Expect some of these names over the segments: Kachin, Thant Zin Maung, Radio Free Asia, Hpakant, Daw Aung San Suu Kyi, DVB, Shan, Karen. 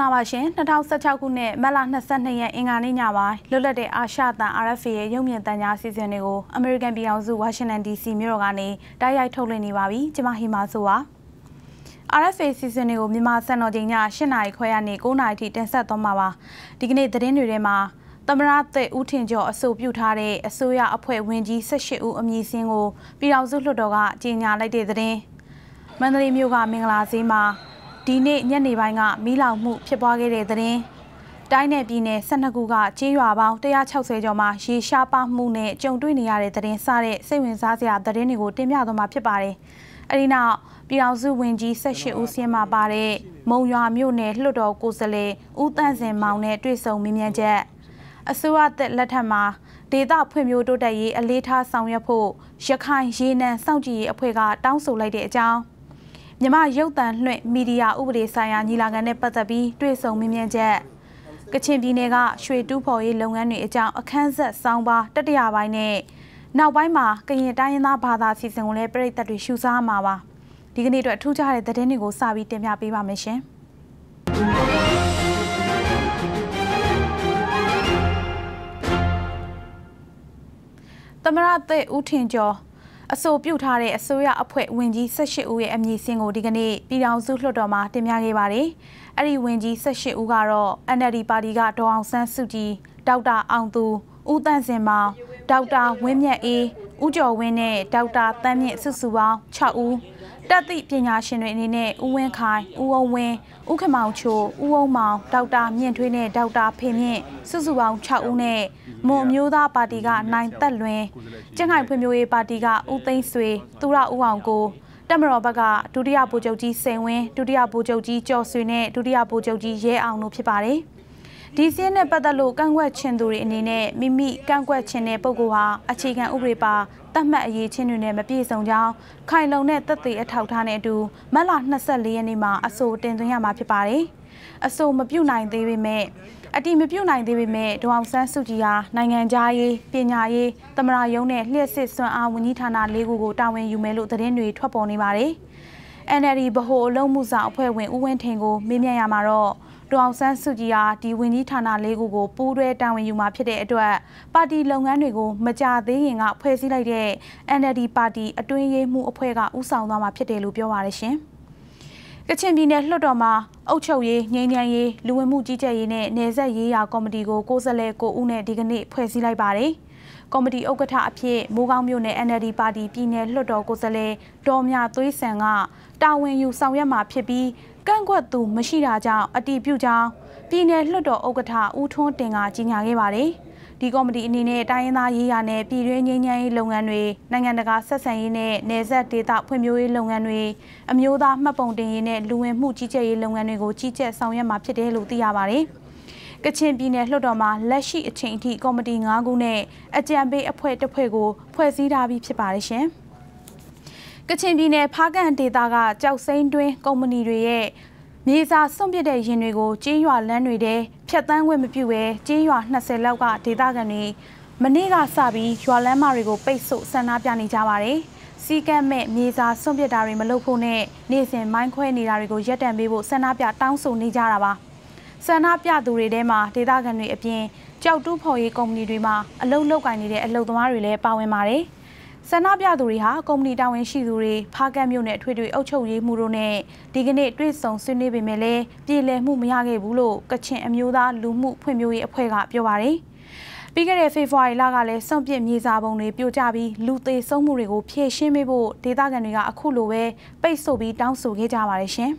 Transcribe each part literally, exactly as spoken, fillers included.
င်္ဂလာပါရှင်၂၀၁၆ခုနှစ်မတ်လ၂၂ရက်အင်္ဂါနေ့ညပိုင်းလွတ်လပ်တဲ့အာရှတန် R F A ရဲ့ရုပ်မြင်သံကြားအစီအစဉ်တွေကို American ပြည်ထောင်စု Washington ဒီစီ မြို့ကနေတိုက်ရိုက်ထုတ်လွှင့်နေပါပြီ။ကျွန်မဟီမာဆိုပါ။ R F A အစီအစဉ်တွေကိုမြန်မာစံတော်ချိန်ည၈နာရီခွဲကနေ၉နာရီထိတင်ဆက်သွားမှာပါ။ဒီကနေ့သတင်းတွေထဲမှာသမရသစ်ဦးထင်ကျော်အဆိုပြုထားတဲ့အစိုးရအဖွဲ့ဝင်ကြီး၁၈ဦးအမည်စင်းကိုပြည်ထောင်စုလွှတ်တော်ကကြေညာလိုက်တဲ့သတင်းမန္တလေးမြို့ကမင်္ဂလာဈေးမှာဒီနေ့ညနေပိုင်းကမီးလောင်မှုဖြစ်ပွားခဲ့တဲ့သတင်းတိုင်းနယ်ပြည်နယ်၁၂ခုကကြေးရွာပေါင်း၁၆၀ကျော်မှာရေရှားပါမှုနဲ့ကြုံတွေ့နေရတဲ့သတင်းစတဲ့စိတ်ဝင်စားစရာသတင်းတွေကိုတင်ပြသွားမှာဖြစ်ပါတယ်။အဲဒီနောက်ပြည်ထောင်စုဝန်ကြီး၁၈ဦးစင်းမှာပါတဲ့မုံရွာမြို့နယ်လွှတ်တော်ကိုယ်စားလှယ်ဦးသန့်စင်မောင်နဲ့တွေ့ဆုံမေးမြန်းချက်အစိုးရသက်လက်ထက်မှာဒေသဖွံ့ဖြိုးတိုးတက်ရေးအလေးထားဆောင်ရွက်ဖို့ရခိုင်ရေနံစောင့်ကြည့်ရေးအဖွဲ့ကတောင်းဆိုလိုက်တဲ့အကြောင်းမြန်မာရုပ်သံလွှင့်မီဒီယာဥပဒေဆိုင်ရာညီလာခံနဲ့ပတ်သက်ပြီးတွေ့ဆုံမေးမြန်းချက်ကချင်ပြည်နယ်ကရွှေတူးဖော်ရေးလုပ်ငန်းတွေအကြောင်းအခန်းဆက်ဆောင်းပါတတိယပိုင်းနဲ့နောက်ပိုင်းမှာကရင်တိုင်းရင်းသားဘာသာစီစဉ်ကိုလည်းပြည်သက်တွေရှုစားမှာပါဒီကနေ့အတွက်ထူးခြားတဲ့သတင်းတွေကိုစပြီးတင်ပြပေးပါမယ်ရှင်သမရသစ်ဦးထင်ကျော်အဆိုပြုထားတဲ့အစိုးရအဖွဲ့ဝင်ကြီး၁၈ဦးရဲ့အမည်စင်းကိုဒီကနေ့ပြည်ထောင်စုလွှတ်တော်မှာတင်ပြခဲ့ပါတယ်။အဲ့ဒီဝင်ကြီး၁၈ဦးကတော့ N L D ပါတီကဒေါ်အောင်ဆန်းစုကြည်၊ဒေါက်တာအောင်သူ၊ဦးသန့်စင်မောင်၊ဒေါက်တာဝင်းမြတ်အေး၊ဦးကျော်ဝင်းနဲ့ဒေါက်တာသန်းမြင့်စုစုပေါင်း၆ဦးတက်သည့်ပညာရှင်တွေအနေနဲ့ဦးဝင်းခိုင်၊ဦးအောင်ဝင်း၊ဦးခမောင်ချို၊ဦးအောင်မောင်၊ဒေါက်တာမြင့်ထွေးနဲ့ဒေါက်တာဖေမြင့်စုစုပေါင်း၆ဦးနဲ့မွန်အမျိုးသားပါတီကနိုင်သက်လွင်ကျန်းခိုင်ဖွံ့ဖြိုးရေးပါတီကဦးသိန်းဆွေ၊သူရဦးအောင်ကိုတက်မတော်ဘက်ကဒုတိယဗိုလ်ချုပ်ကြီးစိန်ဝင်းဒုတိယဗိုလ်ချုပ်ကြီးကျော်ဆွေနဲ့ဒုတိယဗိုလ်ချုပ်ကြီးရဲအောင်တို့ဖြစ်ပါတယ်။ဒီစင်းနဲ့ပတ်သက်လို့ကန့်ကွက်ခြင်းသူတွေအနေနဲ့မိမိကန့်ကွက်ခြင်းတဲ့ပုဂ္ဂိုလ်ဟာအခြေခံဥပဒေပါတတ်မှတ်အရေးချင်းတွေနဲ့မပြည့်စုံကြောင်းခိုင်လုံတဲ့သက်သေအထောက်အထားနဲ့အတူမတ်လ၂၄ရက်နေ့မှာအဆိုတင်သွင်းရမှာဖြစ်ပါတယ်။အဆိုမပြုတ်နိုင်သေးပေမဲ့အတိမပြုတ်နိုင်သေးပေမဲ့ဒေါအောင်ဆန်းစုကြည်ဟာနိုင်ငံသားရေးပညာရေးသမရယုံနဲ့လျှက်စစ်စွမ်းအားဝန်ကြီးဌာန၄ခုကိုတာဝန်ယူမယ်လို့သတင်းတွေထွက်ပေါ်နေပါတယ်။ N L D ဗဟိုအလုံးမှုဆောင်အဖွဲ့ဝင်ဦးဝင်းထိန်ကိုမေးမြန်းရမှာတော့ဒေါအောင်ဆန်းစုကြည်ဟာဒီဝန်ကြီးဌာန၄ခုကိုပူးတွဲတာဝန်ယူမှာဖြစ်တဲ့အတွက်ပါတီလုပ်ငန်းတွေကိုမကြသေးခင်ကဖွဲ့စည်းလိုက်တဲ့ N L D ပါတီအတွင်းရေးမှူးအဖွဲ့ကဦးဆောင်သွားမှာဖြစ်တယ်လို့ပြောပါရရှင်။ကချင်ပြည်နယ်လွှတ်တော်မှာအုပ်ချုပ်ရေးငြိမ်းချမ်းရေးလူဝင်မှုကြီးကြပ်ရေးနဲ့နယ်စပ်ရေးရာကော်မတီကိုကိုယ်စားလှယ်ကိုဦးနဲ့ဒီကနေ့ဖွဲ့စည်းလိုက်ပါတယ်။ကော်မတီဥက္ကဋ္ဌအဖြစ်မိုးကောင်းမြို့နယ် N L D ပါတီပြည်နယ်လွှတ်တော်ကိုယ်စားလှယ်ဒေါ်မြသွေးဆန်ကတာဝန်ယူဆောင်ရွက်မှာဖြစ်ပြီးကန့်ကွက်သူမရှိတာကြောင့်အတည်ပြုကြောင်းပြည်နယ်လွှတ်တော်ဥက္ကဋ္ဌဦးထွန်းတင်ကကြေညာခဲ့ပါတယ်။ဒီကော်မတီအနေနဲ့တိုင်းရင်းသားရေးရာနဲ့ပြည်တွင်းငြိမ်းချမ်းရေးလုပ်ငန်းတွေနိုင်ငံတကာဆက်ဆံရေးနဲ့နယ်စပ်ဒေသဖွံ့ဖြိုးရေးလုပ်ငန်းတွေအမျိုးသားမှတ်ပုံတင်ရေးနဲ့လူဝင်မှုကြီးကြပ်ရေးလုပ်ငန်းတွေကိုကြီးကြပ်ဆောင်ရွက်မှာဖြစ်တယ်လို့သိရပါတယ်။ကချင်ပြည်နယ်လွှတ်တော်မှာလက်ရှိအချိန်အထိကော်မတီ၅ခုနဲ့အကြံပေးအဖွဲ့တစ်ဖွဲ့ကိုဖွဲ့စည်းထားပြီးဖြစ်ပါတယ်ရှင်။ကချင်ပြည်နယ်ဖားကန်ဒေသကကြောက်စိမ်းတွင်းကုမ္ပဏီတွေရဲ့မြေစာစွန့်ပစ်တဲ့ယာဉ်တွေကိုကျင်းရွာလမ်းတွေထဲဖြတ်သန်းခွင့်မပြုဘဲကျင်းရွာ၂၀လောက်ကဒေသခံတွေမနေ့ကစပြီးရွာလမ်းမတွေကိုပိတ်ဆို့ဆန္ဒပြနေကြပါတယ်။စီကံမဲ့မြေစာစွန့်ပစ်တာတွေမလုပ်ဖို့နဲ့နေ့စဉ်မိုင်းခွဲနေတာတွေကိုရပ်တန့်ပေးဖို့ဆန္ဒပြတောင်းဆိုနေကြတာပါ။ဆန္ဒပြသူတွေထဲမှာဒေသခံတွေအပြင်ကြောက်တူးဖော်ရေးကုမ္ပဏီတွေမှာအလုပ်လုပ်ကိုင်နေတဲ့အလုပ်သမားတွေလည်းပါဝင်ပါတယ်။ဆန္ဒပြသူတွေဟာကုမ္ပဏီတာဝန်ရှိသူတွေဖားကန့်မြို့နယ်ထွေထွေအုပ်ချုပ်ရေးမှူးတို့နဲ့ဒီကနေ့တွေ့ဆုံဆွေးနွေးပေမဲ့လည်းပြည်လည်မှုမရခဲ့ဘူးလို့ကချင်အမျိုးသားလူမှုဖွံ့ဖြိုးရေးအဖွဲ့ကပြောပါတယ်။ပြီးခဲ့တဲ့ဖေဖော်ဝါရီလကလည်းစွန့်ပစ်မြေစာပုံတွေပြိုကျပြီးလူသေဆုံးမှုတွေကိုဖြေရှင်းပေးဖို့ဒေသခံတွေကအခုလိုပဲပိတ်ဆို့ပြီးတောင်းဆိုခဲ့ကြပါတယ်ရှင်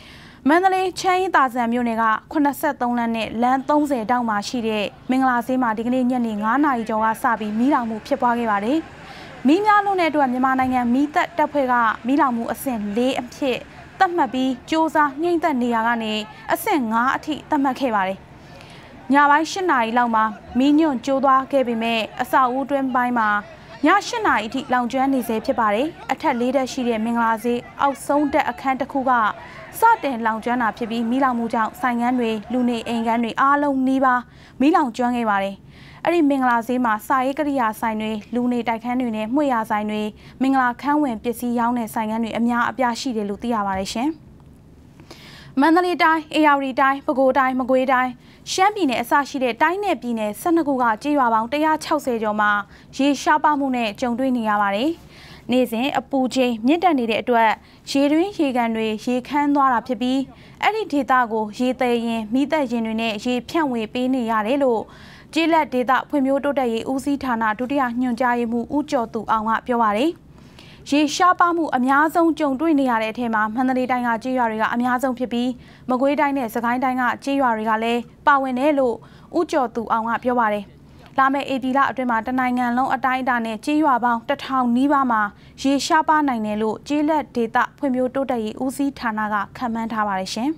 ။မန္တလေးချမ်းရည်သာဇံမြို့နယ်ကခုနစ်ဆယ့်သုံးလမ်းနဲ့လမ်း၃၀တောက်မှာရှိတဲ့မင်္ဂလာဈေးမှာဒီကနေ့ညနေ၅နာရီကျော်ကစပြီးမီးလောင်မှုဖြစ်ပွားခဲ့ပါတယ်။မီးများလွန်းတဲ့အတွက်မြန်မာနိုင်ငံမီးသက်တပ်ဖွဲ့ကမီးလောင်မှုအဆင့်၄အဖြစ်သတ်မှတ်ပြီးစ조사နှိမ့်သက်နေရာကနေအဆင့်၅အထိသတ်မှတ်ခဲ့ပါတယ်။ညပိုင်း၈နာရီလောက်မှာမီးညွန့်ကျိုးသွားခဲ့ပေမဲ့အဆောက်အဦတွင်းပိုင်းမှာည၈နာရီအထိလောင်ကျွမ်းနေဆဲဖြစ်ပါတယ်။အထက်၄တက်ရှိတဲ့မင်္ဂလာဈေးအောက်ဆုံးတက်အခန်းတစ်ခုကစတင်လောင်ကျွမ်းတာဖြစ်ပြီးမီးလောင်မှုကြောင့်ဆိုင်ငန်းတွေလူနေအိမ်ခန်းတွေအားလုံးနှီးပါမီးလောင်ကျွမ်းခဲ့ပါတယ်။အဲ့ဒီမင်္ဂလာဈေးမှာစာရေးကရိယာဆိုင်တွေလူနေတိုက်ခန်းတွေနဲ့မှွေရဆိုင်တွေမင်္ဂလာခန်းဝင်ပစ္စည်းရောင်းတဲ့ဆိုင်ခန်းတွေအများအပြားရှိတယ်လို့သိရပါတယ်ရှင် Mandalay Dai, Ayari Dai, Pago Dai, Magui Dai, Shambine, Sashi, Dine, Bine, Sanaguga, Jiwang, Dea Chause Joma, Ji Shaba Mune, Jongduni Yamari, Nizin, Apuji, Nidani, Edward, Shirin, Higanui, Hikan Nora Pibi, Eddie Titago, Hitayin, Mita Jinune, Ji Pianwe, Bini Yarelo, Jila Dita, Pumudo Day, Uzi Tana, Dudia, Nunjaimu, Ujo, Tu Anga Piawari. She Shapamu, Amiazon, John Dunia, Tema, Manali Danga, Giaria, Amiazon Pipi, Magui Dine, Sakai Danga, Giaria, Pawenelo, Ujo to Anga Piaware. Lame Edila, Remata Nanga, Long Adaidane, Giaba, the town Nivama, She Shapa Ninelo, Gila, Dita, Pumuto, Uzi Tanaga, Command Havarishem.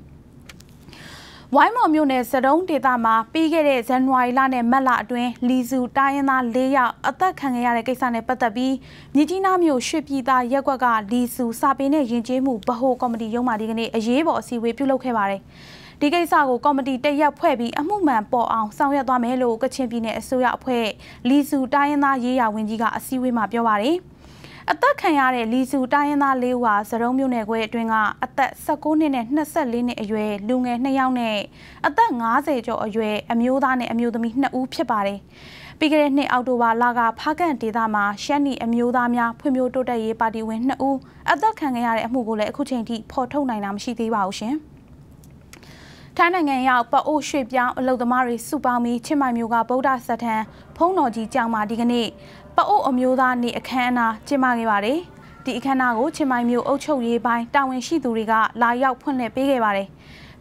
Why more munis, Sedon, Ditama, Pigate, and Wailane, Maladwe, Lizu, Diana, Lea, Atakanga, Kesane, Patabi, Nijina, Mu, Shipita, Yaguaga, Lizu, Sabine, Jemu, Baho, Comedy, Yoma, Digane, Ajebo, Siwe, Pulo Kevare. Digasago, Comedy, Dea Puebi, a movement, Bo, Sanya Damelo, Gachimbine, Suya Pue, Lizu, Diana, Yea, Windiga, Siwe, Mabiawari. Atakayare, Lizu, Diana, Lewa, Saromunegue, Dwinga, Atak Sakonine, Nasaline, Aue, Lunge, Nayane, Atak Naze, Aue, Amudane, Amudamina Upshabari. Bigane Auduwa Laga, Pagan, Didama, Shani, Amudamia, Pumudo de Badi Win U, Atakayare, Mugule, Kuchenti, Porto Nainam, Shiti Waushim. Tanangay out, but all shape young, Lodamari, Subami, Chimamuga, Boda Satan, Ponoji, Jama Digane. But all amuda ni akana, Jimagibari, the Ikanago, Chimamu, Ocho Ye by Dawin Shiduriga, La Yak Pune Bigabari.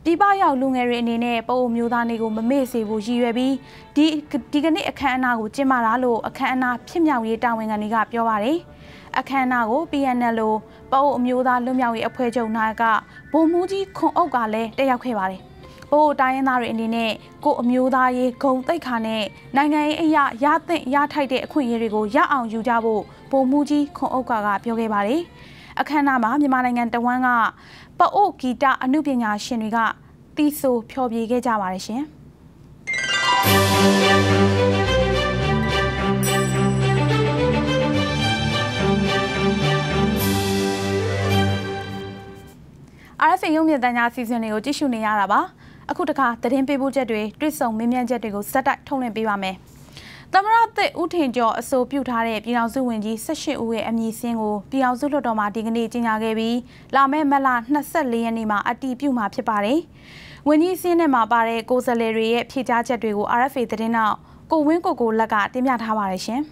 The Bayo Lungari Nene, Bo Mudanigo Mamesi, Wujibi, the Digani Akanago, Jimaralo, Akana, Pimyawi, Dawin and Yap Yawari, Akanago, Bienalo, Bo Muda Lumiawi, Apejo Naga, Bo Muji, Kon Ogale, de Yakibari. Bo Diana Renine, Go Mudaye, Go Dekane, Nangae Ya, Yate, Yatide, Quirigo, Ya on Yujabo, Bo Muji, Kon Ogaga, Yogebari, Akanama, Yamanang and Dawanga, but Oki da Anubiana Shinriga, Tiso, Pyobi Gejamarishin. R F A Yumia Dana season, Yotishuni Araba. Akutaka, the Tempe Bujedri, Drissong, Mimian Jetigo, Sadak, Tone Bivame. Tamara the Utenjo, so Putare, Piazu Windy, Sashi Ue, and Yisingo, Piazu Lodoma, Digni, Tinagabi, Lame Mela, Nasali, and Nima, Adi Puma Pipare. When you see Nema Bare, Gozaleri, Pita Jedrigo, are a faith in now. Go Winko go Laga, Dimiat Havarishin.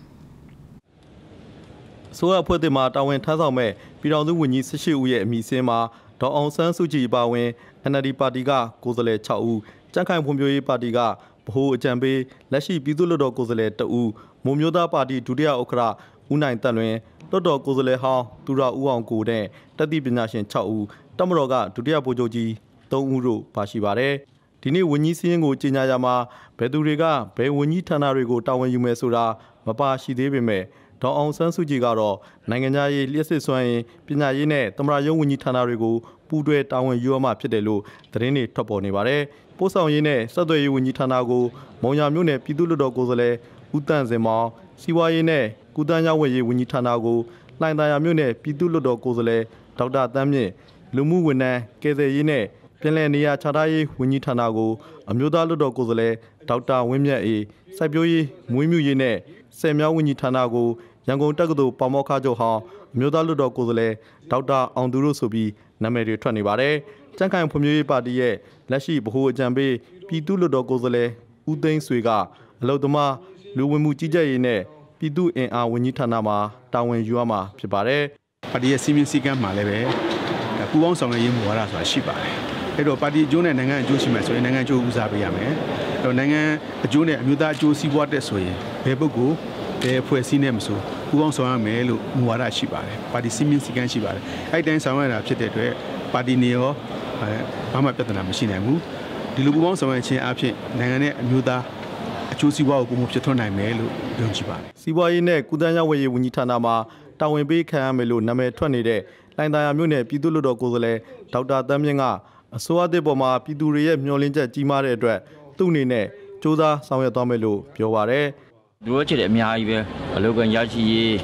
So I put the mat, I went Tazame, Piazu Windy, Sashi Ue, and Misema, the Onsan Suji Bawen. Another party ga Kozale Chau, Jankai Pomyo party ga, Poho Jambe, Lashi Bizulodo Kozale Tau, Momyoda party, Judia Okra, Unai Tanwe, Dodo Kozale Ha, Tura Uan Kode, Tati Binashin Chau, Tamaroga, Judia Bojoji, Tomuro, Pashibare, Tini Winisiango Chinayama, Peduriga, Pe Winitanarigo Tawan Yumesura, Papa Shidebime, Taon Sansujigaro, Nanganai, Lesesway, Pinayine, Tamarayo Winitanarigo. Pudwe Town Yoma Pedelo, Trene Toponivare, Posa Yene, Sadoy Winitanago, Moyamune Pidulo Gozole, Utanzema, Siwaine, Kudanyawe Winitanago, Landayamune, Pidulo Gozole, Tauda Damne, Lumuwene, Kazeyine, Pelania Chadaye, Winitanago, Amudalo Gozole, Tauta Wimia E, Sabioe, Mumuyene, Semya Winitanago, Yango Tagdo Pamoka Joha, Mudalo Gozole, Tauta Andurosobi. Namere Tranibare, Jankai Pomyo Padie, Lashi Boho Jambe, Pidu Lodo Gozale, Udain Swiga, Lodoma, Luwemujine, Pidu and Awinitanama, Tawan Yuama, Pibare, Padia Simin Sigan Maleve, the Puan Song Yimora Shiba. Edo Padi June and Nanga Joshimas, Nanga Josabiame, Nanga June and Muda Josi Watersoy, Pebogo, the Puesinemso. Melo, Muara Shiba, Paddy Simin Sigan Shiba. I then someone upset Paddy Neo, Amapatana Machine Mu, the Lubuan Samachi Absent, Nangane, Muda, Chusiwa, Gumchetona Melo, Don Shiba. Siwaine, Kudana, Winitanama, Tawin Bay Camelo, Name Twenty Day, Landa Mune, Pidulo Gozole, Tauda Damyanga, Soa de Boma, Piduria, Nolinja, Jimare, Tunine, Joda, Samuel Domelo, Piovare. Dua cerita miaya, kalau kan jadi,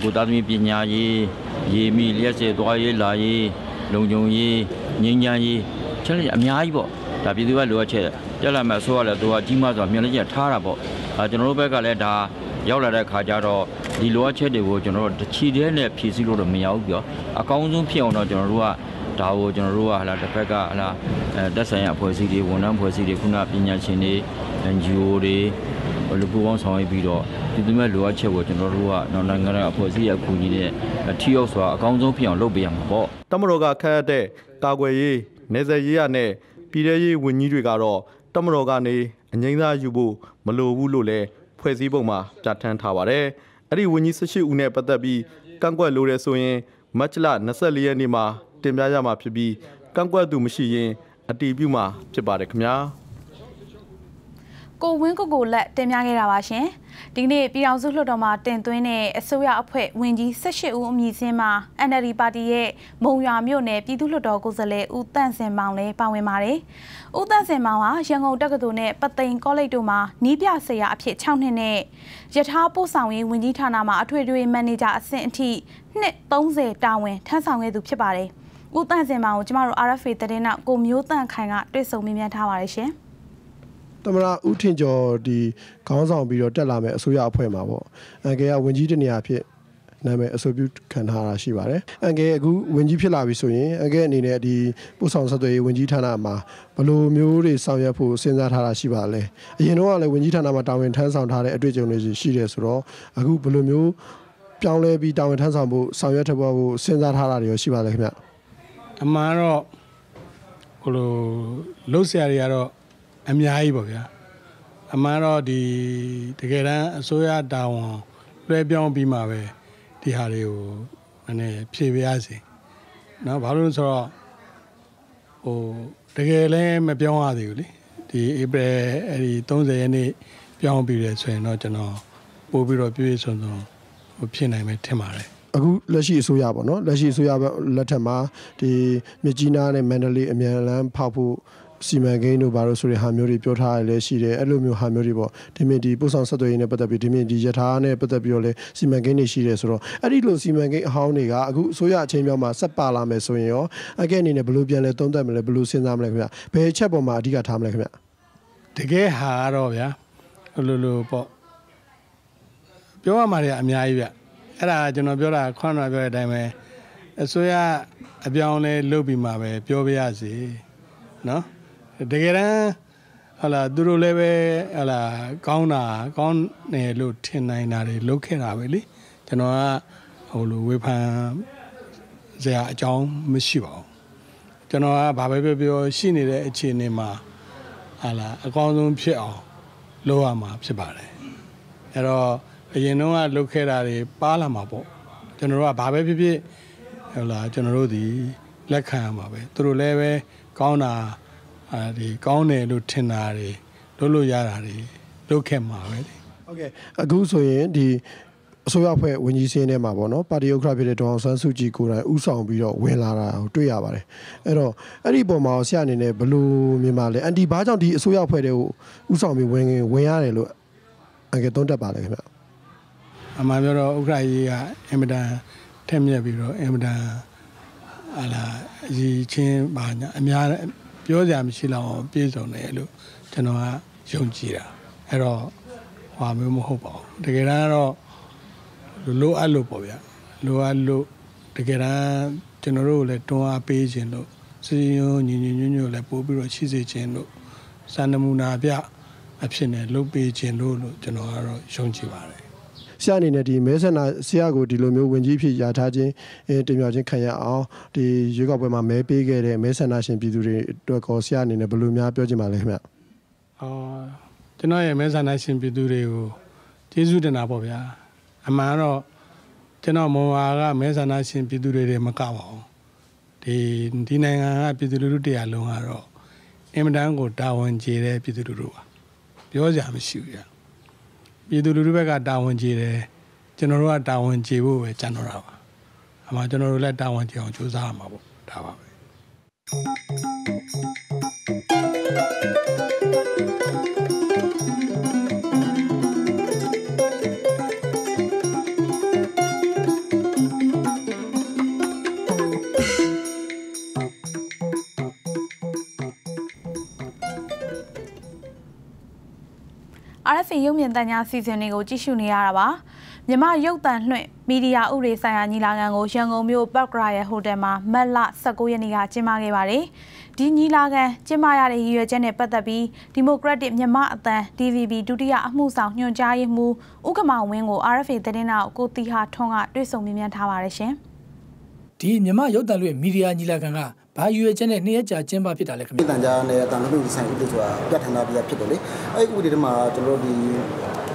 kita demi punya jadi, jadi milia sesuatu yang lain, longjong jadi, nyanyi jadi, 这里也便宜不？但比对外多些，这里买说了多，起码上面那些差了不？啊，就老百姓来打，要来来看家着，你多些的我就说，这七天的皮水路都没有个，啊，高中偏那就说。 Tahu jenar ruah lah, terpeka lah. Dasarnya posisi di mana posisi di kuna pinjam sini, N G O di, lebuang sampai biru. Itu memang luar cewa jenar ruah. Nanggaran posisi aku ni deh. Tiaw swa kancung piang lebih yang apa? Tamaroga kade, kagui, nezaya ne, pilih wujud garo. Tamaroga ni, anjingnya jubu melulu le, posisi boma jatuh tawar. Ari wujud sesi uneh pada bi, kangkau lule soye, macla nasalian ni ma. တင်ပြရမှာဖြစ်ပြီးကန့်ကွက်သူမရှိရင်အတီးပြုမှာဖြစ်ပါတယ်ခင်ဗျာကိုဝင်းကိုကိုလက်တင်ပြခဲ့တာပါရှင်ဒီကနေ့ပြည်အောင်စုလွှတ်တော်မှာတင်သွင်းတဲ့အစိုးရအဖွဲ့ဝင်ကြီး၁၈ဦးအမည်စင်းမှာ N L D ပါတီရဲ့မုံရွာမြို့နယ်ပြည်သူ့လွှတ်တော်ကိုယ်စားလှယ်ဦးတန့်စင်မောင်လည်းပါဝင်ပါတယ်ဦးတန့်စင်မောင်ဟာရန်ကုန်တက္ကသိုလ်နဲ့ပသိမ်ကောလိပ်တို့မှာနီးပြဆရာအဖြစ်၆နှစ်နဲ့ယထာပို့ဆောင်ရေးဝင်ကြီးဌာနမှာအထွေထွေမန်နေဂျာအဆင့်အထိနှစ်၃၀တာဝန်ထမ်းဆောင်ခဲ့သူဖြစ်ပါတယ် ဦးတန့်စင်မောင်ကိုကျမတို့ R F A သတင်းနောက်ကိုမျိုးတန့်ခိုင်ကတွေ့ဆုံမေးမြန်းထားပါတယ်ရှင်။တမရဦးထင်ကျော်ဒီခေါင်းဆောင်ပြီးတော့တက်လာမယ်အစိုးရအဖွဲ့မှာပေါ့။အန်ကယ်ကဝင်ကြီးတနေရာဖြစ်နာမည်အဆိုပြုခံထားတာရှိပါတယ်။အန်ကယ်အခုဝင်ကြီးဖြစ်လာပြီဆိုရင်အန်ကယ်အနေနဲ့ဒီပို့ဆောင်ဆက်သွယ်ရေးဝင်ကြီးဌာနမှာဘယ်လိုမျိုးတွေဆောင်ရွက်ဖို့စဉ်းစားထားတာရှိပါလဲ။အရင်တော့ကလည်းဝင်ကြီးဌာနမှာတာဝန်ထမ်းဆောင်ထားတဲ့အတွေ့အကြုံတွေရှိတယ်ဆိုတော့အခုဘယ်လိုမျိုးပြောင်းလဲပြီးတာဝန်ထမ်းဆောင်ဖို့ဆောင်ရွက်ထပ်ဖို့စဉ်းစားထားတာတွေရောရှိပါလဲခင်ဗျ။ အမှန်တော့ဟိုလိုလှုပ်ရှားတွေကတော့အများကြီးပေါ့ဗျာအမှန်တော့ဒီတကယ်တမ်းအစိုးရတာဝန်လွှဲပြောင်းပြီးမှပဲဒီဟာတွေကိုနည်းနည်းဖြေပြရစီเนาะဘာလို့လဲဆိုတော့ဟိုတကယ်လည်းမပြောင်းရသေးဘူးလေဒီဧပြီအဲ့ဒီ၃၀ရက်နေ့ပြောင်းပြီးတယ်ဆိုရင်တော့ကျွန်တော်ပို့ပြီးတော့ပြည့်စုံစုံဟိုဖြစ်နိုင်မယ်ထင်ပါတယ် အခုလက်ရှိအစိုးရပေါ့နော်လက်ရှိအစိုးရလက်ထက်မှာဒီမြကြီးနားနဲ့မန္တလေးအမြန်လမ်းဖောက်ဖို့စီမံကိန်းတို့ဘာလို့ဆိုတဲ့ဟာမျိုးတွေပြောထားရလဲရှိတယ်အဲ့လိုမျိုးဟာမျိုးတွေပေါ့ဒီမြင့်ဒီပို့ဆောင်ဆက်သွယ်ရေးနဲ့ပတ်သက်ပြီးဒီမြင့်ဒီရထားနဲ့ပတ်သက်ပြီးတော့လဲစီမံကိန်းတွေရှိတယ်ဆိုတော့အဲ့ဒီလိုစီမံကိန်းအဟောင်းတွေကအခုအစိုးရအချိန်ပြောင်းမှာဆက်ပါလာမယ်ဆိုရင်ရောအကဲအနေနဲ့ဘလို့ပြန်လဲသုံးသပ်မလဲဘလို့စဉ်းစားမလဲခင်ဗျဘယ်ချက်ပေါ်မှာအဓိကထားမလဲခင်ဗျတကယ်ဟာတော့ဗျာဟိုလိုလိုပေါ့ပြောရမှာတွေအများကြီးဗျ အဲ့ဒါကျွန်တော်ပြောတာခွန်းတော်ပြောတဲ့အတိုင်းပဲအစိုးရအပြောင်းလဲလုပ်ပြီးမှပဲပြောပြရစီနော်တကယ်တမ်းဟာလာသူတို့လည်းပဲဟာလာကောင်းတာကောင်းတယ်လို့ထင်နိုင်တာတွေလုပ်ခဲ့တာပဲလေကျွန်တော်ကဟိုလိုဝေဖန်စရာအကြောင်းမရှိပါဘူးကျွန်တော်ကဘာပဲပြောပြောရှိနေတဲ့အခြေအနေမှာဟာလာအကောင်းဆုံးဖြစ်အောင်လုပ်ရမှာဖြစ်ပါတယ်အဲ့တော့ အရင်တော့ကလုတ်ခဲတာတွေပါလာမှာပေါ့ကျွန်တော်တို့ကဘာပဲဖြစ်ဖြစ်ဟိုလားကျွန်တော်တို့ဒီလက်ခံရမှာပဲသူတို့လည်းပဲကောင်းတာအဲဒီကောင်းတယ်လို့ထင်တာတွေလုပ်လို့ရတာတွေလုတ်ခဲမှာပဲလေဟုတ်ကဲ့အခုဆိုရင်ဒီအစိုးရအဖွဲ့ဝန်ကြီးစင်းထဲမှာပေါ့နော်ပါတီဥက္ကဋ္ဌဖြစ်တဲ့ဒေါက်တာဆန်းစုကြည်ကိုယ်တိုင်ဥဆောင်ပြီးတော့ဝင်လာတာကိုတွေ့ရပါတယ်အဲ့တော့အဲ့ဒီပုံမှာဆရာအနေနဲ့ဘယ်လိုမြင်ပါလဲအန်တီဘာကြောင့်ဒီအစိုးရအဖွဲ့တွေကိုဥဆောင်ပြီးဝင်ဝင်ရတယ်လို့အကဲသုံးတတ်ပါလဲခင်ဗျာ အမှန်ပြောတော့ဥက္ကဋ္ဌကြီးကအင်မတန်ထက်မြက်ပြီးတော့အင်မတန်ဟာလာရည်ချင်းပါညာအများပြောစရာမရှိတော့ပြည့်စုံတယ်လို့ကျွန်တော်ကယုံကြည်တာအဲ့တော့ဟွာမျိုးမဟုတ်ပါဘူးတကယ်တမ်းကတော့လိုအပ်လို့ပေါ့ဗျာလိုအပ်လို့တကယ်တမ်းကျွန်တော်တို့လည်းတွန်းအားပေးခြင်းလို့စီရင်ညင်ညင်ညွညွလည်းပို့ပြီးတော့ရှိစေခြင်းလို့စံနမူနာပြအဖြစ်နဲ့လုပ်ပေးခြင်းလို့လို့ကျွန်တော်ကတော့ယုံကြည်ပါတယ် ဆရာအနေနဲ့ဒီမဲဆန္ဒဆရာကိုဒီလိုမျိုးဝင်ကြီးဖြစ်ရထားခြင်းအဲတင်ပြခြင်းခံရအောင်ဒီရွေးကောက်ပွဲမှာမဲပေးခဲ့တဲ့မဲဆန္ဒရှင်ပြည်သူတွေအတွက်ကောဆရာအနေနဲ့ဘယ်လိုများပြောချင်ပါလဲခင်ဗျ။အော်ကျွန်တော်ရဲ့မဲဆန္ဒရှင်ပြည်သူတွေကိုကျေးဇူးတင်တာပေါ့ဗျာ။အမှန်တော့ကျွန်တော်မော်ဝါကမဲဆန္ဒရှင်ပြည်သူတွေတွေမကပါဘူး။ဒီဒီနိုင်ငံကပြည်သူလူထုတရားလုံးကတော့အင်မတန်ကိုတာဝန်ကျေတဲ့ပြည်သူလူထုပါ။ပြောစရာမရှိဘူးဗျာ။ ပြည်သူလူထုဘက်ကတာဝန်ကျေတယ်ကျွန်တော်တို့ကတာဝန်ကျေဖို့ပဲကြံတော့တာပါအမှကျွန်တော်တို့လည်းတာဝန်ကျေအောင်ကြိုးစားရမှာပေါ့ဒါပါပဲ စီရုပ်မြင်သံကြားအစီအစဉ်တွေကိုကြည့်ရှုနေရတာပါ။မြန်မာရုပ်သံလွှင့်မီဒီယာဥပဒေဆိုင်ရာညီလာခံကိုရန်ကုန်မြို့ပတ်ဂရာရဲ့ဟိုတယ်မှာမတ်လ ၁၉ ရက်နေ့ကကျင်းပခဲ့ပါတယ်။ဒီညီလာခံကျင်းပရတဲ့ရည်ရွယ်ချက်နဲ့ပတ်သက်ပြီးဒီမိုကရက်တစ်မြန်မာအသံ D V B ဒုတိယအမှုဆောင်ညွှန်ကြားရေးမှူးဦးကမာဝင်းကို R F A သတင်းထောက်ကိုတီဟာထွန်းကတွေ့ဆုံမေးမြန်းထားပါတယ်ရှင်။ဒီမြန်မာရုပ်သံလွှင့်မီဒီယာညီလာခံကဘာယူရဲ့ကျင်းနဲ့နှစ်ရက်ကြာကျင်းပဖြစ်တာလဲခင်ဗျာ။တန်ကြားနဲ့တန်လို့ဆိုင်ပြီးဆိုတာပြဌာန်းထားပြီးဖြစ်တယ်လေ။အဲ့ဒီဥပဒေတွေမှာကျွန်တော်တို့ဒီ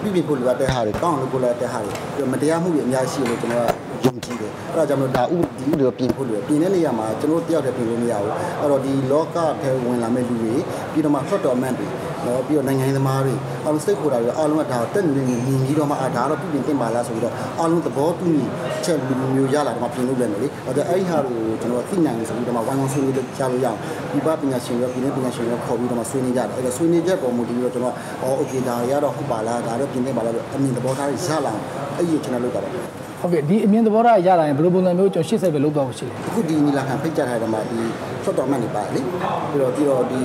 ပြည်ပြည်ကိုလိုအပ်တဲ့ဟာတွေတောင်းလို့ကိုလိုအပ်တဲ့ဟာတွေမတရားမှုတွေအများကြီးရှိလို့ကျွန်တော်ကယုံကြည်တယ်။အဲ့ဒါကြောင့်မလို့ဒါဥပဒေတွေပြင်ဖို့လိုတယ်။ပြင်တဲ့နေရာမှာကျွန်တော်တယောက်တည်းပြင်လို့မရဘူး။အဲ့တော့ဒီလောကထဲဝင်လာမဲ့လူတွေပြီးတော့မှဖတ်တော်မှန်တွေနော်ပြီးတော့နိုင်ငံရေးသမားတွေအားလုံးစိတ်ခိုတာတွေအားလုံးကဒါတက်နေနေပြီးတော့မှအာဒါတော့ပြည်ပြင်တင်ပါလားဆိုပြီးတော့အားလုံးသဘောတူညီချက်မျိုးရလာတော့မှပြင်လို့လည်းနော်လေ။အဲ့တော့အဲ့ဒီဟာကိုကျွန်တော်သိနိုင်လို့ဆိုပြီးတော့မှဝိုင်းဝန်းဆွေးနွေးလို့ကြားလို့ရအောင်။ဒီပပညာရှင်တွေပြည်နေပညာရှင်တွေခေါ်ပြီးတော့မှဆွေးနွေးကြတယ်။အဲ့တော့ဆွေးနွေးချက်ပေါ်မူတည်ပြီးတော့ကျွန်တော်အော်โอเคဒါရတော့ဟုတ်ပါလားဒါတော့ပြင်တင်ပါလားလို့အမြင်သဘောထားရလာအောင်အဲ့ဒီကျွန်တော်လုပ်တာပါ။ဟုတ်ကဲ့ဒီအမြင်သဘောထားရတာရင်ဘယ်လိုပုံစံမျိုးကျွန်တော်ရှစ်ဆယ်ပဲလုပ်သွားဖို့ရှိလဲအခုဒီညီလာခံဖိတ်ကြားထားတဲ့မှာဒီဆော့တော်မှန်နေပါလေပြီးတော့ပြီးတော့ဒီ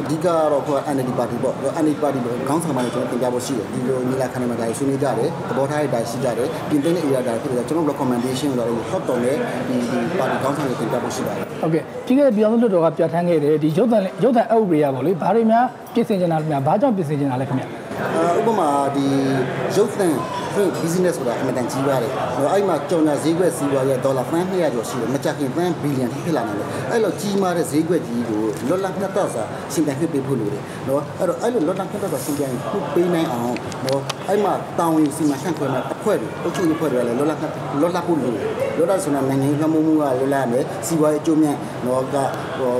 အဓိကတော့ခေါ် N D P ပါတီပေါ့ N D P ပါတီကိုခေါင်းဆောင်မှလည်းကျွန်တော်တင်ပြဖို့ရှိတယ်ဒီလိုညီလာခံမှာဒါဆွေးနွေးကြတယ်သဘောထားတွေဒါရှိကြတယ်ပြင်သင့်တဲ့အရာဒါဖြစ်တယ်ကျွန်တော် recommendation ဆိုတာကိုဆော့တော်နဲ့ဒီပါတီခေါင်းဆောင်တွေတင်ပြဖို့ရှိပါတယ်ဟုတ်ကဲ့ဒီကနေ့ပြည်အောင်လွှတ်တော်ကပြဋ္ဌာန်းခဲ့တယ်ဒီရုပ်သံရုပ်သံအုပ်ရေးရပါလေဘာတွေများပြင်ဆင်ကြတာများဘာကြောင့်ပြင်ဆင်ကြတာလဲခင်ဗျာဥပမာဒီရုပ်သံဖွင့် business ဆိုတာအမှန်တန်ကြီးပါတယ်။အဲ့မှာကြော်ညာဈေးကွက်စီးပွားရေးဒေါ်လာသန်းနှစ်ရာကျော်ရှိတယ်။မကြခင်သန်းဘီလီယံဖြစ်လာနိုင်တယ်။အဲ့လိုကြီးမားတဲ့ဈေးကွက်ကြီးကိုလွတ်လပ်နှစ်သက်စွာရှင်သန်ဖြစ်ပေးဖို့လိုတယ်။နော်အဲ့တော့အဲ့လိုလွတ်လပ်နှစ်သက်စွာရှင်သန်ဖြစ်ပေးနိုင်အောင်နော်အဲ့မှာတာဝန်ယူစီမံခန့်ခွဲမှုအဖွဲ့တွေအထူးအဖွဲ့တွေလည်းလွတ်လပ်လွတ်လပ်ဖို့လိုတယ်။လွတ်လပ်ဆိုတာနိုင်ငံရေးကမှုမှုကလွတ်လပ်မယ်။စီးပွားရေးအကျိုးများနော်ကဟို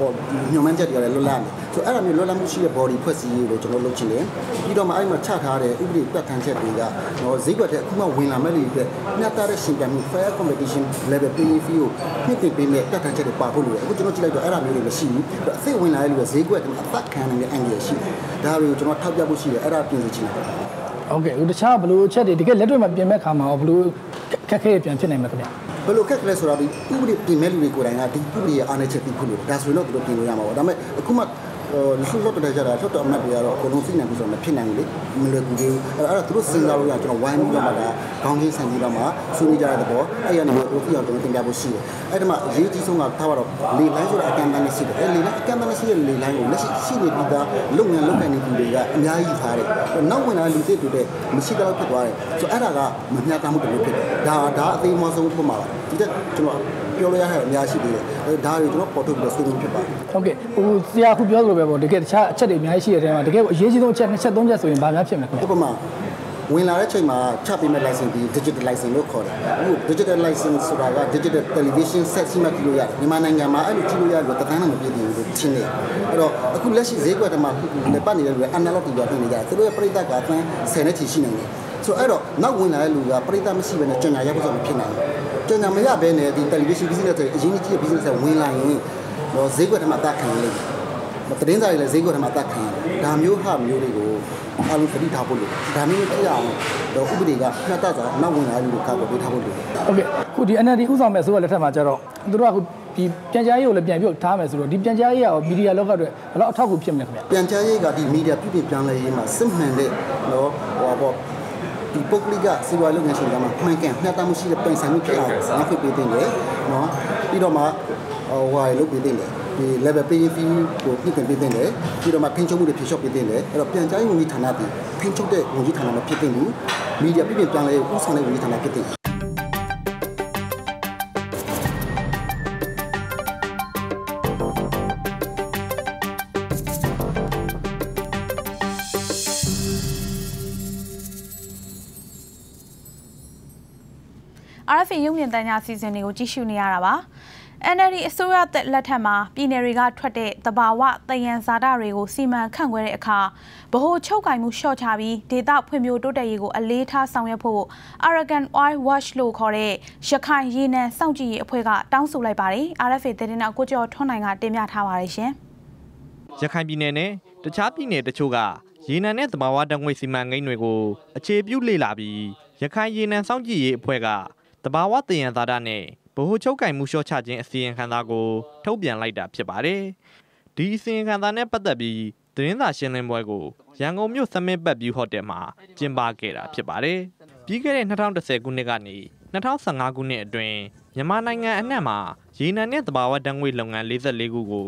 ပေါ်ညွှန်မှန်းချက်တွေလည်းလွတ်လပ်မယ်။ဆိုအဲ့လိုမျိုးလွတ်လပ်မှုရှိတဲ့ body ဖွဲ့စည်းရေးကိုကျွန်တော်လုပ်ချင်တယ်။ပြီးတော့မှအဲ့မှာချထားတဲ့ဥပဒေတက်ခန့်ချက်တွေကနော်ဈေးကွက်ထဲအခုမှဝင်လာမဲ့လူတွေမျှတတဲ့ရှင်ပြိုင်မှု fair competition level playing field ဖြစ်တည်ပေးမဲ့တက်ခန့်ချက်တွေပါဖို့လိုတယ်အခုကျွန်တော်ကြည့်လိုက်တော့အဲ့ဒါမျိုးတွေမရှိဘူးအသိဝင်လာတဲ့လူတွေဈေးကွက်ထဲမှာအသက်ခံနိုင်တဲ့အင်္ဂလိပ်ရှိတယ်ဒါတွေကိုကျွန်တော်ထောက်ပြဖို့ရှိတယ်အဲ့ဒါပြင်ဆင်ချင်တယ်ဟုတ်ကဲ့အခုတခြားဘယ်လိုချက်တွေတကယ်လက်တွေ့မှာပြင်မဲ့ခါမှာဘယ်လိုခက်ခဲပြန်ဖြစ်နိုင်မှာခင်ဗျာဘယ်လိုခက်လဲဆိုတာဒီဥပဒေပြင်မဲ့လူတွေကိုယ်တိုင်ကဒီဥပဒေရဲ့အားနည်းချက်ပြီးခုလို့ဒါဆိုတော့သူတို့ပြင်လို့ရမှာပေါ့ဒါပေမဲ့အခုမှလူစုတော့တရားကြတာထွက်တော့အမှတ်တွေကတော့အကုန်လုံးသိနိုင်ပြီဆိုတော့မဖြစ်နိုင်ဘူးလေမလွယ်ဘူးလေအဲ့ဒါသူတို့စဉ်းစားလို့ရကျွန်တော်ဝိုင်းပြီးတော့မှဒါခေါင်းကြီးဆန်ကြီးတော့မှဆွေးနွေးကြတဲ့ဘောအဲ့ရနေတော့သူတို့တင်ပြဖို့ရှိတယ်အဲ့ဒီမှာအရေးကြီးဆုံးကထားပါတော့လေလိုင်းဆိုတာအကန့်အသတ်နဲ့ရှိတယ်အဲ့လေလိုင်းအကန့်အသတ်နဲ့ရှိတဲ့လေလိုင်းကိုလက်ရှိရှိနေပြီးသားလုပ်ငန်းလုပ်ကိုင်နေသူတွေကအများကြီးထားတယ်နောက်ဝင်လာလူစစ်တွေတဲ့မရှိတော့ဖြစ်သွားတယ်ဆိုအဲ့ဒါကမမျှတမှုတစ်ခုဖြစ်တယ်ဒါဒါအသေးမဆုံးဖြစ်မှာပါဒီတက်ကျွန်တော်ပြောလို့ရတဲ့အများရှိသေးတယ်။ဒါတွေကျွန်တော်ပေါ်ထုတ်ပြီးဆွေးနွေးဖြစ်ပါတယ်။ဟုတ်ကဲ့။ဟိုဆရာခုပြောသလိုပဲပေါ့တကယ်တခြားအချက်တွေအများကြီးရှိတဲ့အထဲမှာတကယ်အရေးကြီးဆုံးအချက်နှစ်ချက်သုံးချက်ဆိုရင်ဘာများဖြစ်မလဲခင်ဗျ။ဥပမာဝင်လာတဲ့ချိန်မှာချပေးမဲ့ license ဒီ digital license လို့ခေါ်တယ်။အခု digital license ဆိုတာက digital television set စီမံကိလို့ရတယ်။မြန်မာနိုင်ငံမှာအဲ့လိုကြီးလို့ရလို့တက္ကသိုလ်မှာပြည့်တယ်လို့ထင်တယ်။အဲ့တော့အခုလက်ရှိဈေးကွက်ထဲမှာလက်ပတ်နေတဲ့လူက analog တွေပြောနေကြတယ်။သူတို့ရဲ့ပြိတ္တကသန်းဆယ်နဲ့ချီရှိနေတယ်။ဆိုတော့အဲ့တော့နောက်ဝင်လာတဲ့လူကပြိတ္တမရှိဘဲနဲ့ကျန်တာရပ်ဖို့ဆိုမဖြစ်နိုင်ဘူး။ကျွန်တော်မရဘဲနဲ့ဒီ television business တွေအရင်ကြီး business တွေဝင်လာရင်တော့ဈေးကွက်ထဲမှာတက်ခံလိမ့်မယ်။သတင်းစာတွေလည်းဈေးကွက်ထဲမှာတက်ခံတယ်။ဒါမျိုးဟာမျိုးတွေကိုအားလုံးသတိထားဖို့လိုတယ်။ဒါမျိုးကြည့်အောင်တော့ဥပဒေကနှစ်သက်သာနောက်ဝင်လာလို့ကာကွယ်ပေးထားဖို့လိုတယ်။ဟုတ်ကဲ့။ခုဒီ N L D ဥဆောင်မဲ့ဆိုတော့လက်ထက်မှာကျတော့သူတို့ကခုဒီပြန်ကြားရေးကိုလည်းပြန်ပြုတ်ထားမယ်ဆိုတော့ဒီပြန်ကြားရေးကရောမီဒီယာလောကအတွက်ဘယ်လောက်အထောက်အကူဖြစ်မလဲခင်ဗျ။ပြန်ကြားရေးကဒီမီဒီယာပြည်ပြည်ပြန်လဲရေးမှာစစ်မှန်တဲ့နော်ဟိုပေါ့ဒီပုဂ္ဂလိကစီးပွားလုပ်ငန်းရှင်ကမှမှန်ကန်မျှတမှုရှိတဲ့ပိုင်ဆိုင်မှုဖြစ်အောင်လုပ်ဖြစ်ပေးတင်တယ်နော်ပြီးတော့မှဟိုဟာလုပ်ပေးတင်တယ်ဒီ level paying fee ကိုပြင်ပေးတင်တယ်ပြီးတော့မှထိန်းချုပ်မှုတွေဖြေလျှော့ပေးတင်တယ်အဲ့တော့ပြန်ကြားရေးဝန်ကြီးဌာနကထိန်းချုပ်တဲ့ဝန်ကြီးဌာနမှာဖြစ်တင်မှုမီဒီယာပြည်ပြန်လဲဥဆောင်တဲ့ဝန်ကြီးဌာနဖြစ်တင်ရုပ်မြင်သံကြားအစီအစဉ်တွေကိုကြည့်ရှုနေရတာပါ N L D အစိုးရလက်ထက်မှာပြည်နယ်တွေကထွက်တဲ့သဘာဝသယံဇာတတွေကိုစီမံခန့်ခွဲတဲ့အခါဗဟိုချုပ်ကိုင်မှုလျှော့ချပြီးဒေသဖွံ့ဖြိုးတိုးတက်ရေးကိုအလေးထားဆောင်ရွက်ဖို့ Arakan Oil Watch လို့ခေါ်တဲ့ရခိုင်ရေနံစောင့်ကြည့်ရေးအဖွဲ့ကတောင်းဆိုလိုက်ပါတယ် R F A သတင်းထောက်ကိုကျော်ထွန်းနိုင်ကတင်ပြထားပါတယ်ရှင်ရခိုင်ပြည်နယ်နဲ့တခြားပြည်နယ်တချို့ကရေနံနဲ့သဘာဝဓာတ်ငွေ့စီမံကိန်းတွေကိုအခြေပြုလေ့လာပြီးရခိုင်ရေနံစောင့်ကြည့်ရေးအဖွဲ့ကသဘာဝသယံဇာတနဲ့ဗဟိုချုပ်ကိုင်မှုလျှော့ချခြင်းအစီရင်ခံစာကိုထုတ်ပြန်လိုက်တာဖြစ်ပါတယ်။ဒီအစီရင်ခံစာနဲ့ပတ်သက်ပြီး သတင်းစာရှင်းလင်းပွဲကိုရန်ကုန်မြို့သမင်းပတ်ဗျူးဟိုတယ်မှာကျင်းပခဲ့တာဖြစ်ပါတယ်။ပြီးခဲ့တဲ့၂၀၁၀ခုနှစ်ကနေ၂၀၁၅ခုနှစ်အတွင်းမြန်မာနိုင်ငံအနှံ့မှာရေနံနဲ့သဘာဝဓာတ်ငွေ့လုပ်ငန်း၄၄ခုကို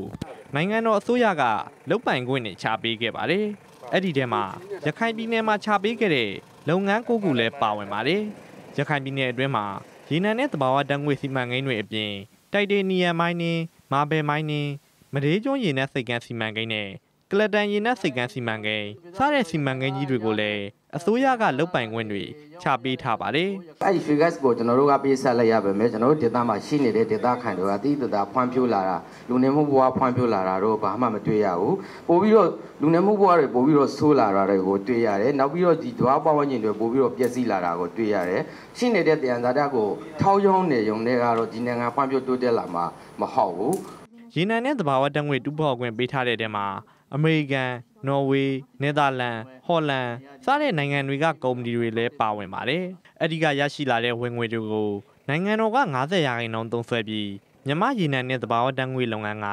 နိုင်ငံတော်အစိုးရကလုပ်ပိုင်ခွင့်နဲ့ချပေးခဲ့ပါတယ်။အဲ့ဒီထဲမှာရခိုင်ပြည်နယ်မှာချပေးခဲ့တဲ့လုပ်ငန်း၉ခုလည်းပါဝင်ပါတယ်။ရခိုင်ပြည်နယ်အတွင်းမှာရေနံနဲ့သဘာဝဓာတ်ငွေ့စီမံကိန်းတွေအပြင်တိုက်တေနီယံမိုင်းနဲ့မာဘယ်မိုင်းနဲ့မဒေးကျွန်းရေနံစိတ်ကမ်းစီမံကိန်းနဲ့ကလတန်ရေနံစိတ်ကမ်းစီမံကိန်းစတဲ့စီမံကိန်းကြီးတွေကိုလည်းအစိုးရကလုပ်ပိုင်ခွင့်တွေချပေးထားပါတယ်။အဲဒီ free gas ကိုကျွန်တော်တို့ကပေးဆက်လိုက်ရပါမယ်။ကျွန်တော်တို့ဒေသမှာရှိနေတဲ့ဒေသခံတွေကတိတိတသာဖွံ့ဖြိုးလာတာလူနေမှုဘဝဖွံ့ဖြိုးလာတာတော့ဘာမှမတွေ့ရဘူး။ပို့ပြီးတော့လူနေမှုဘဝတွေပို့ပြီးတော့ဆိုးလာတာတွေကိုတွေ့ရတယ်။နောက်ပြီးတော့ဒီဓဝါပဝန်းကျင်တွေပို့ပြီးတော့ပျက်စီးလာတာကိုတွေ့ရတယ်။ရှိနေတဲ့တန်ဇာတကိုထောက်ယုံနေုံနဲ့ကတော့ဒီနိုင်ငံဖွံ့ဖြိုးတိုးတက်လာမှာမဟုတ်ဘူး။ရေနံနဲ့သဘာဝဓာတ်ငွေ့တူးဖော်ခွင့်ပေးထားတဲ့တဲမှာအမေရိကန်၊နော်ဝေး၊နယ်သာလန်၊ဟော်လန်စတဲ့နိုင်ငံတွေကကုမ္ပဏီတွေလည်းပါဝင်ပါတယ်။အဲဒီကရရှိလာတဲ့ဝင်ငွေတွေကိုနိုင်ငံတော်က၅၀ရာခိုင်နှုန်းသုံးစွဲပြီးမြန်မာရေနံနဲ့သဘာဝဓာတ်ငွေ့လုပ်ငန်းက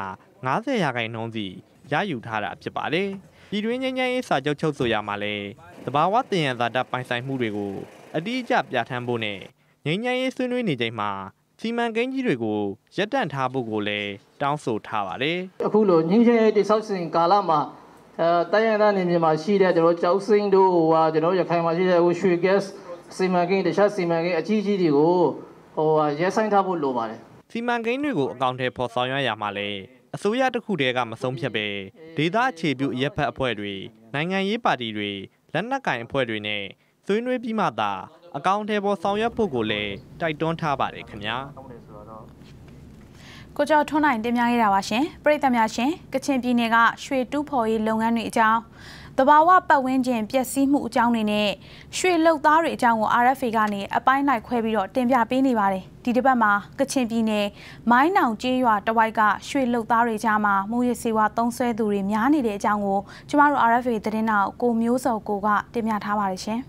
၅၀ရာခိုင်နှုန်းစီရယူထားတာဖြစ်ပါတယ်။ပြည်တွင်းငြိမ်းချမ်းရေးစာချုပ်ချုပ်ဆိုရမှာလည်းသဘာဝသင်္ကြန်သာတပိုင်ဆိုင်မှုတွေကိုအတိအကျပြဋ္ဌာန်းဖို့နဲ့ငြိမ်းချမ်းရေးဆွေးနွေးနေချိန်မှာစီမံကိန်းကြီးတွေကိုရပ်တန့်ထားဖို့ကိုလည်းတောင်းဆိုထားပါတယ်။အခုလိုငင်းချင်းတိဆောက်စဉ်ကာလမှာအဲတိုင်းရင်းသားနေမြေမှာရှိတဲ့ကျွန်တော်ကြောက်စင်းတို့ဟာကျွန်တော်ရခိုင်မှာရှိတဲ့ရွှေ gas စီမံကိန်းတခြားစီမံကိန်းအကြီးကြီးတွေကိုဟိုဟာရပ်ဆိုင်ထားဖို့လိုပါတယ်။စီမံကိန်းတွေကိုအကောင့်ထဲပေါ်ဆောင်ရွက်ရမှာလေအစိုးရတစ်ခုတည်းကမဆုံးဖြတ်ပဲဒေသအခြေပြုအရက်ဖက်အဖွဲ့တွေနိုင်ငံရေးပါတီတွေလက်နက်ကိုင်အဖွဲ့တွေနဲ့ဆွေးနွေးပြီးမှသာအကောင့်ထဲပေါ်ဆောင်ရွက်ဖို့ကိုလည်းတိုက်တွန်းထားပါတယ်ခင်ဗျာကိုကျော်ထွန်းနိုင်တင်ပြခဲ့တာပါရှင်ပရိသတ်များရှင်ကချင်ပြည်နယ်ကရွှေတူးဖော်ရေးလုပ်ငန်းတွေအကြောင်းသဘာဝပတ်ဝန်းကျင်ပျက်စီးမှုအကြောင်းတွေနဲ့ရွှေလုပ်သားတွေအကြောင်းကို အာရ အက်ဖ် အေ ကနေအပိုင်းလိုက်ခွဲပြီးတော့တင်ပြပေးနေပါတယ်ဒီတစ်ပတ်မှာကချင်ပြည်နယ်မိုင်းနောင်ကျေးရွာတစ်ဝိုက်ကရွှေလုပ်သားတွေကြားမှာမူရစေဝါသုံးဆွဲသူတွေများနေတဲ့အကြောင်းကိုကျမတို့ အာရ အက်ဖ် အေ သတင်းတော်ကိုမျိုးစော်ကိုကတင်ပြထားပါတယ်ရှင်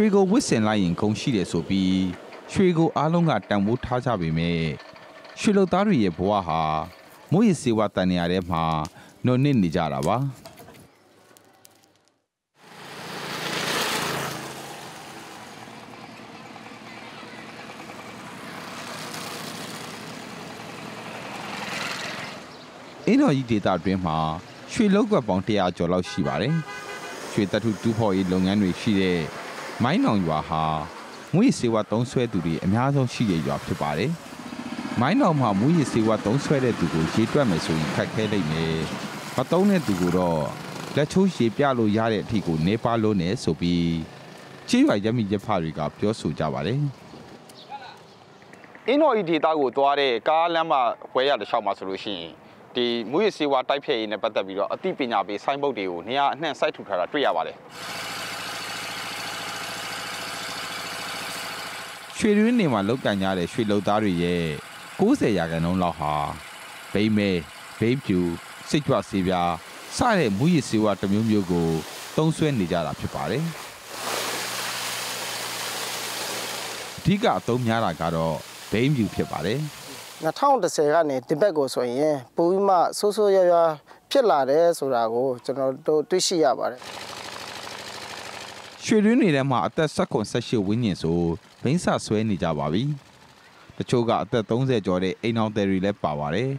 ရွှေကိုဝစ်ဆင်လိုက်ရင်ဂုဏ်ရှိတယ်ဆိုပြီးရွှေကိုအားလုံးကတန်ဖိုးထားကြပေမဲ့ရွှေလုပ်သားတွေရဲ့ဘဝဟာမိုးရေစေဝါတန်နေရာထဲမှာနှုတ်နစ်နေကြတာပါအင်းတော်ကြီးဒေသတွင်းမှာရွှေလုပ်ကွက်ပေါင်းတရာကျော်လောက်ရှိပါတယ်ရွှေသတ္ထုတူးဖော်ရေးလုပ်ငန်းတွေရှိတဲ့မိုင်းနောင်ရွာဟာမွေးစေဝါသုံးဆွဲသူတွေအများဆုံးရှိတဲ့ရွာဖြစ်ပါတယ်။မိုင်းနောင်မှာမွေးစေဝါသုံးဆွဲတဲ့သူကိုရေတွက်မယ်ဆိုရင်ခက်ခဲလိမ့်မယ်။မသုံးတဲ့သူကိုတော့လက်ချိုးရေပြလို့ရတဲ့အထိကိုနေပါလို့နဲ့ဆိုပြီးချေးရွာရမီရဖတွေကပြောဆိုကြပါတယ်။အင်းတော်ဤဒေသကိုသွားတဲ့ကားလမ်းမဝဲရတစ်လျှောက်မှာဆိုလို့ရှိရင်ဒီမွေးစေဝါတိုက်ဖျက်ရေးနဲ့ပတ်သက်ပြီးတော့အသိပညာပေးဆိုင်းဘုတ်တွေကိုနေရာအနှံ့စိုက်ထူထားတာတွေ့ရပါတယ်။ရွှေတွင်းနေမှာလောက်ကန်ကြတဲ့ရွှေလုပ်သားတွေရဲ့၉၀ရာခိုင်နှုန်းလောက်ဟာဗိမဲဗိပြူစိတ်ကြွဆေးပြားစတဲ့မူရည်စေဝါတစ်မျိုးမျိုးကိုသုံးဆွဲနေကြတာဖြစ်ပါတယ်။အဓိကအသုံးများတာကတော့ဗိပြူဖြစ်ပါတယ်။၂၀၁၀ကနေဒီဘက်ကိုဆိုရင်ပိုပြီးမှဆိုးဆိုးရွားရွားဖြစ်လာတယ်ဆိုတာကိုကျွန်တော်တို့တွေ့ရှိရပါတယ်။ရွှေတွင်းနေထဲမှာအသက်၁၇-၁၈ဝန်းကျင်ဆိုဘိန်းစာဆွဲနေကြပါပြီတချို့ကအသက်၃၀ကျော်တဲ့အိမ်အောင်တယ်တွေလည်းပါပါတယ်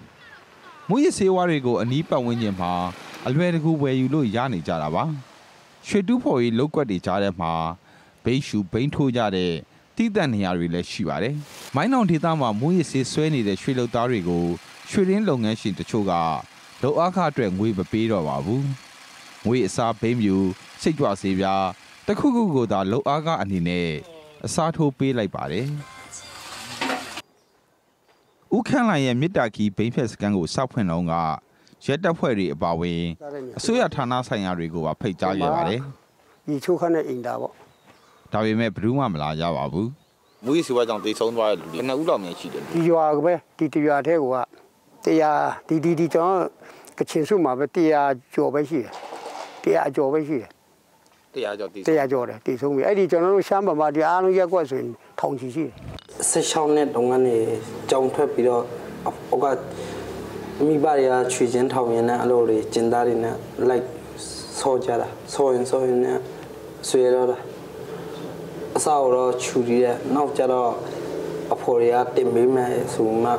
မူရစေဝါတွေကိုအနီးပတ်ဝန်းကျင်မှာအလွယ်တကူဝယ်ယူလို့ရနေကြတာပါရွှေတူးဖော်ရေးလုပ်ကွက်တွေကြားထဲမှာဘိန်းရှူဘိန်းထိုးကြတဲ့တိတန့်နေရာတွေလည်းရှိပါတယ်မိုင်းနောင်ဒေသမှာမူရစေဆွဲနေတဲ့ရွှေလုပ်သားတွေကိုရွှေရင်းလုပ်ငန်းရှင်တချို့ကလုပ်အားခအတွက်ငွေမပေးတော့ပါဘူးငွေအစားဘိန်းမျိုးစိတ်ကြွစေပြားတစ်ခုခုကိုသာလုပ်အားခအနေနဲ့အစားထိုးပေးလိုက်ပါတယ်။ဦးခန့်လိုင်ရဲ့မြစ်တာကီဘိန်းဖက်စကန်ကိုစောက်ဖွင့်တော့ကရဲတပ်ဖွဲ့တွေအပါအဝင်အစိုးရဌာနဆိုင်ရာတွေကိုပါဖိတ်ကြားရပါတယ်။ဒီချိုးခန့်တဲ့အင်တာပေါ့ ဒါပေမဲ့ဘယ်သူမှမလာကြပါဘူး။မူကြီးစီဝါကြောင့်တေဆုံးသွားတဲ့လူတွေနှစ်ဦးလောက်များရှိတယ်။ဒီရွာကပဲဒီတရွာထဲကတရားဒီဒီဒီကျွန်တော်ကချင်စုမှာပဲတရားကြော်ပဲရှိတယ်။တရားကြော်ပဲရှိတယ်။တရားကြော်တေတရားကြော်တယ်တေဆုံးပြီ။အဲ့ဒီကျွန်တော်တို့ရှမ်းဗမာတရားအားလုံးရက်ကွက်ဆိုရင်ထောင်ချီရှိတယ်။၁၆နှစ်တုန်းကနေကြောင်ထွက်ပြီးတော့ဟိုကမိဘတွေကချွေချင်းထောင်ရင်လည်းအလိုတွေကျင်သားတွေနဲ့လိုက်ဆောကြတာ။ဆောရင်ဆောရင်နဲ့ဆွေတော့တာ။အစားတော့ချူရီရဲ့နောက်ကျတော့အဖေတွေကတင်ပေးမယ်ဆိုမှ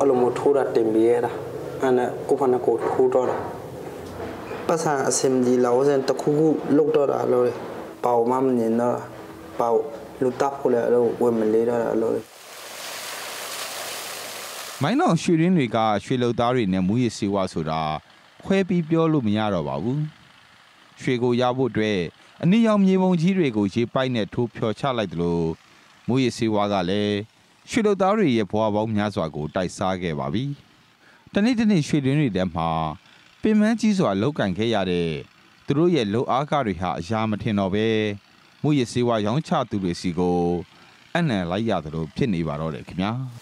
အလိုမထိုးတာတင်ပေးရတာ။အဲ့နဲ့ကိုဖနာကိုထိုးတော့တာ။ပတ်စံအစင်ဒီလောက်စံတခုခုလောက်တော့တာလို့ပေါ့မမနေတော့ပေါ့လူတပ်ဖို့လည်းလို့ဝယ်မလေးတော့တာလို့မိုင်းနောက်ရွှေရင်းတွေကရွှေလုပ်သားတွေနဲ့မူရည်စေဝါဆိုတာခွဲပြီးပြောလို့မရတော့ပါဘူး။ရွှေကိုရဖို့အတွက်အနည်းအောင်မြေပုံကြီးတွေကိုရေပိုက်နဲ့ထိုးဖြော်ချလိုက်တယ်လို့မူရည်စေဝါကလည်းရွှေလုပ်သားတွေရဲ့ဘဝပေါင်းများစွာကိုတိုက်စားခဲ့ပါပြီ။တနေ့တနေ့ရွှေရင်းတွေထဲမှာပင်မကြီးစွာလောက်ကင်ခဲ့ရတဲ့သူတို့ရဲ့လုံအားကတွေဟာအရာမထင်တော့ပဲမူရည်စေဝါရောင်းချသူတွေစီကိုအနှံလိုက်ရတယ်လို့ဖြစ်နေပါတော့တယ်ခင်ဗျာ။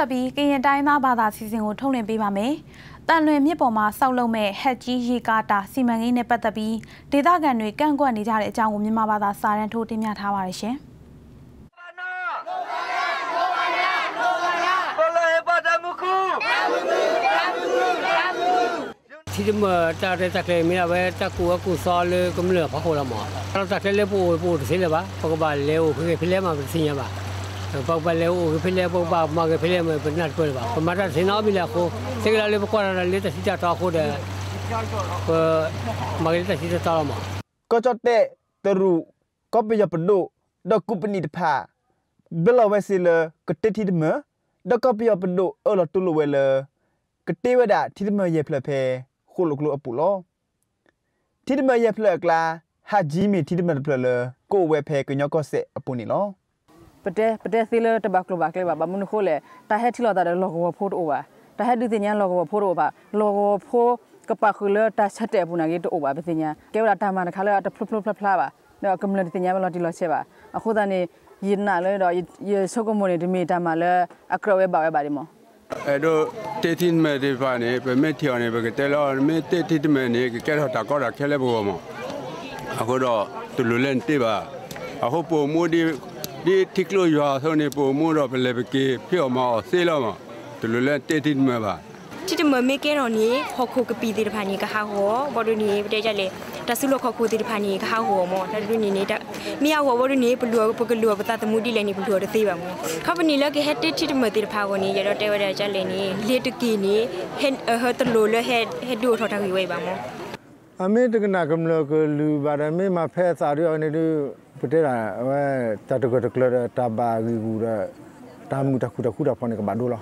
ဆက်ပြီးကရင်တိုင်းသားဘာသာစီစဉ်ကိုထုတ်လွှင့်ပေးပါမယ်။တန်လွင်မြစ်ပေါ်မှာဆောက်လုပ်မဲ့ဟက်ကြီးရေကာတာစီမံကိန်းနဲ့ပတ်သက်ပြီးဒေသခံတွေကန့်ကွက်နေကြတဲ့အကြောင်းကိုမြန်မာဘာသာစာရန်ထိုးတင်ပြထားပါရရှင်။ที่เมื่อตาเรตะเคลมีอะไรตะกูก็กูซ้อนเลยก็ไม่เหลือพระโคลมอดเราตะเคลเลยปูปูถึงสิเลยปะปกบาลเร็วคือพิเรมาเป็นสิ่งอะไรปะปกบาลเร็วคือพิเรปกบาลมาคือพิเรมาเป็นนัดเปิดปะมาตัดสินเอาไปแล้วกูสิ่งเราเลยปกบาลเราเลยตัดสินจะต่อคู่เดียวก็มาเลยตัดสินจะต่อหมอก็จะเตะตรูก็ไปจับดูดอกกุปนิดผ้าเบลล์ไว้สิเลยก็เตะที่เมื่อดอกก็ไปจับดูเออเราตุลุไว้เลยก็เตะไว้ด่าที่เมื่อเย็บเลยเพคุณลูกลูกอปุโลที่เมื่อเย็บเลยกลาฮาจิมีที่เมื่อเปลือยเลยกูเวเพกุญยก็เสอปุนิโลประเดี๋ยวประเดี๋ยวสิเลยตะบักลูกบักเลยแบบมันคุเลยแต่ให้ที่เราแต่เราก็พูดออกว่าแต่ให้ดูสิเนี่ยเราก็พูดออกว่าเราก็พูดก็ปากคือเลยแต่ชัดเจนปุนักยิ่งตัวออกว่าเป็นสิเนี่ยเกี่ยวกับธรรมะนะคะเลยแต่พลุพลุพลาพลาว่ะเนี่ยกำลังสิเนี่ยเราดีเราเชื่อว่าคุณตอนนี้ยินหน้าเลยเรายิ่งชกมือเนี่ยมีธรรมะเลยอักเรวแบบแบบนี้มั้งเออดูเตทินเมื่อเดือนนี้เป็นเมื่อเที่ยวนี้เป็นเตลอนเมื่อเตทินเมื่อนี้แกทอดตะกอดแค่เล็บวัวมั้งอากูรอตุลุเล่นตีบ่าอากูปูมูดีดีทิกลุยว่าเท่านี้ปูมูรอเป็นเล็บกีเพี้ยวมาเสียแล้วมั้งตุลุเล่นเตทินเมื่อบ่าที่เมื่อเมื่อแกรอนี้ขอคูกับปีติดพันนี้ก็หาหัวบอดูนี้ได้ใจเลยแต่สุโลขอคูติดพันนี้ก็หาหัวมั้งแต่ดูนี้นี่แต่มีอาหัวบอดูนี้เป็นลัวเป็นกลัวเป็นตาตะมูดีเลยนี่เป็นลัวตีบ่ามั้งเขาเป็นนี่แล้วก็เฮ็ดที่เมื่อติดพันวันนี้จะได้ว่าได้ใจเลยนี่เลี้ยตะกี้นี้เฮ็ดเออเฮ็ดตุลุเลยเฮ็ดเฮ็ดดูทอดทางวิวบ่ามั้งอาเมื่อถึงนักกำลังก็ลูบาร์เมื่อมาเพื่อสาธุอันนี้ดูประเดี๋ยวว่าจัดก็ตะกลัวตาบาริบูระตามุตะคุตะคุตะพันนี้ก็บาดูละ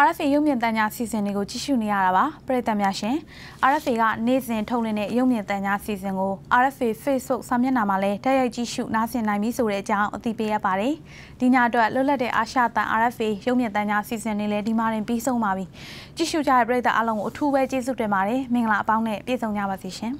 อาร์ เอฟ เอ ရုပ်မြင်သံကြားစီစဉ်တွေကိုကြည့်ရှုနေရတာပါပရိသတ်များရှင် အာ အက်ဖ် အေ ကနေ့စဉ်ထုတ်လွှင့်တဲ့ရုပ်မြင်သံကြားစီစဉ်ကို အာ အက်ဖ် အေ Facebook စာမျက်နှာမှာလည်းတိုက်ရိုက်ကြည့်ရှုနားဆင်နိုင်ပြီဆိုတဲ့အကြောင်းအသိပေးရပါတယ်ဒီညအတွက်လွတ်လပ်တဲ့အာရှတန် အာ အက်ဖ် အေ ရုပ်မြင်သံကြားစီစဉ်တွေလည်းဒီမှာတင်ပြီးဆုံးပါပြီကြည့်ရှုကြတဲ့ပရိသတ်အားလုံးကိုအထူးပဲကျေးဇူးတင်ပါတယ်မင်္ဂလာအပေါင်းနဲ့ပြည့်စုံကြပါစေရှင်